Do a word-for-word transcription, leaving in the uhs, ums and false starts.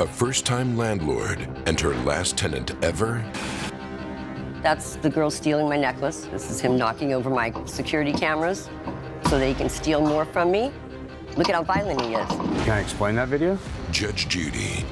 a first-time landlord and her last tenant ever? That's the girl stealing my necklace. This is him knocking over my security cameras so that he can steal more from me. Look at how violent he is. Can I explain that video? Judge Judy